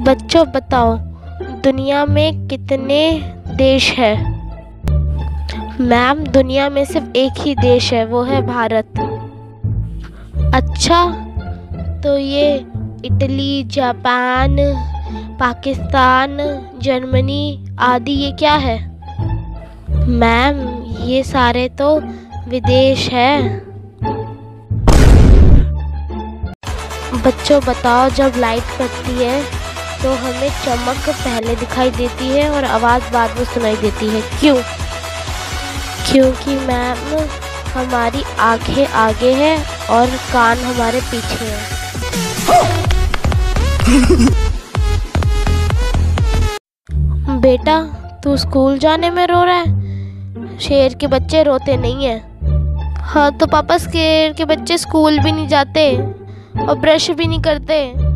बच्चों बताओ, दुनिया में कितने देश हैं? मैम, दुनिया में सिर्फ एक ही देश है, वो है भारत। अच्छा, तो ये इटली, जापान, पाकिस्तान, जर्मनी आदि ये क्या है? मैम, ये सारे तो विदेश हैं। बच्चों बताओ, जब लाइट कटती है तो हमें चमक पहले दिखाई देती है और आवाज़ बाद में सुनाई देती है, क्यों? क्योंकि मैम, हमारी आंखें आगे हैं और कान हमारे पीछे हैं। बेटा, तू स्कूल जाने में रो रहा है? शेर के बच्चे रोते नहीं हैं। हाँ तो पापा, शेर के बच्चे स्कूल भी नहीं जाते और ब्रश भी नहीं करते।